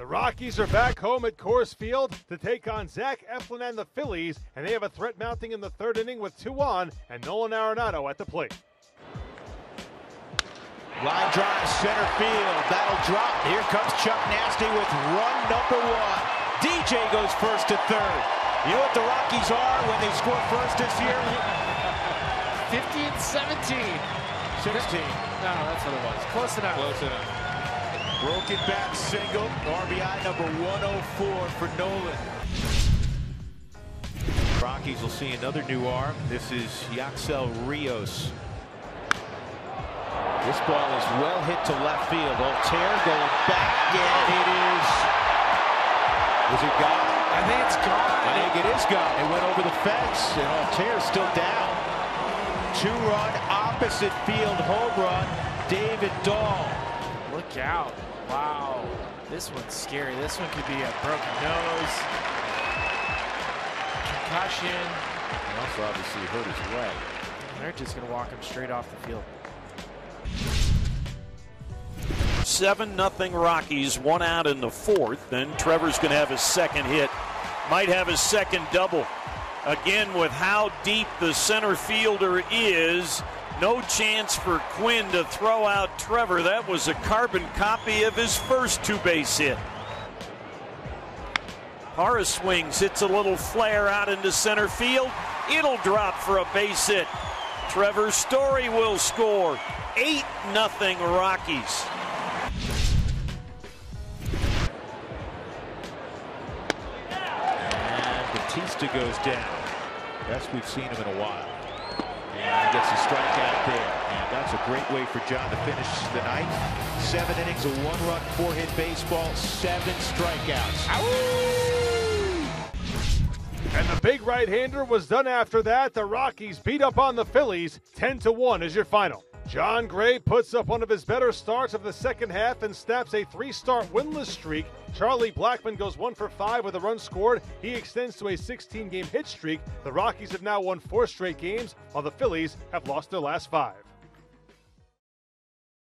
The Rockies are back home at Coors Field to take on Zach Eflin and the Phillies, and they have a threat mounting in the third inning with two on and Nolan Arenado at the plate. Line drive center field, that'll drop. Here comes Chuck Nasty with run number one. DJ goes first to third. You know what the Rockies are when they score first this year? 15-17. 16. No, that's what it was. Close enough. Close enough. Broken back single, RBI number 104 for Nolan. Rockies will see another new arm. This is Yaxel Rios. This ball is well hit to left field. Altair going back, and it is. Was it gone? I think it's gone. I think it is gone. It went over the fence, and Altair's still down. Two-run opposite field home run. David Dahl. Look out. Wow. This one's scary. This one could be a broken nose, concussion. And also obviously hurt his leg. They're just going to walk him straight off the field. 7-0 Rockies, one out in the fourth. Then Trevor's going to have his second hit. Might have his second double. Again, with how deep the center fielder is, no chance for Quinn to throw out Trevor. That was a carbon copy of his first two-base hit. Harris swings, hits a little flare out into center field. It'll drop for a base hit. Trevor Story will score. 8-0 Rockies. And Batista goes down. Best we've seen him in a while. And he gets a strikeout there. And that's a great way for John to finish the night. 7 innings of 1-run, 4-hit baseball, 7 strikeouts. Ow! And the big right-hander was done after that. The Rockies beat up on the Phillies. 10-1 is your final. Jon Gray puts up one of his better starts of the second half and snaps a 3-start winless streak. Charlie Blackmon goes 1 for 5 with a run scored. He extends to a 16-game hit streak. The Rockies have now won 4 straight games, while the Phillies have lost their last 5.